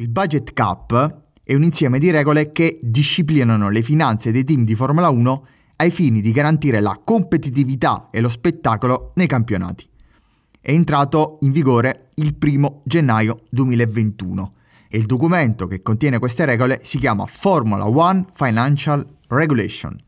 Il Budget Cap è un insieme di regole che disciplinano le finanze dei team di Formula 1 ai fini di garantire la competitività e lo spettacolo nei campionati. È entrato in vigore il 1 gennaio 2021 e il documento che contiene queste regole si chiama Formula 1 Financial Regulation,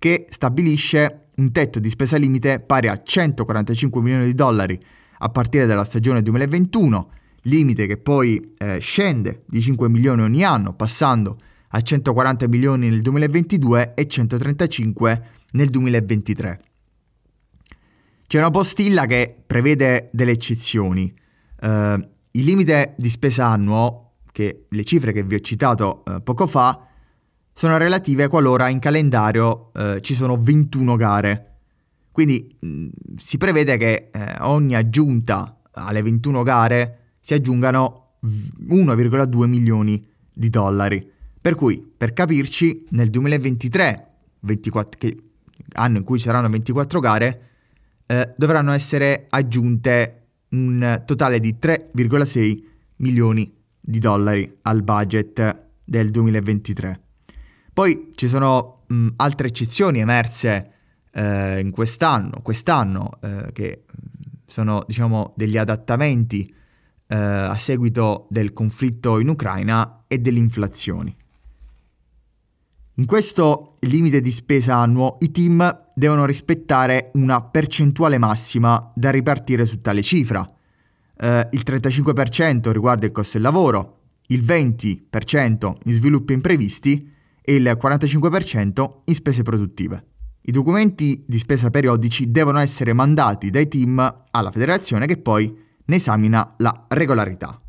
che stabilisce un tetto di spesa limite pari a $145 milioni a partire dalla stagione 2021, limite che poi scende di 5 milioni ogni anno, passando a 140 milioni nel 2022 e 135 nel 2023. C'è una postilla che prevede delle eccezioni. Il limite di spesa annuo, che le cifre che vi ho citato poco fa, sono relative qualora in calendario ci sono 21 gare. Quindi si prevede che ogni aggiunta alle 21 gare si aggiungano $1,2 milioni. Per cui, per capirci, nel 2023, anno in cui saranno 24 gare, dovranno essere aggiunte un totale di $3,6 milioni al budget del 2023. Poi ci sono altre eccezioni emerse in quest'anno, che sono, diciamo, degli adattamenti a seguito del conflitto in Ucraina e delle inflazioni. In questo limite di spesa annuo i team devono rispettare una percentuale massima da ripartire su tale cifra. Il 35% riguarda il costo del lavoro, il 20% in sviluppi imprevisti e il 45% in spese produttive. I documenti di spesa periodici devono essere mandati dai team alla federazione, che poi ne esamina la regolarità.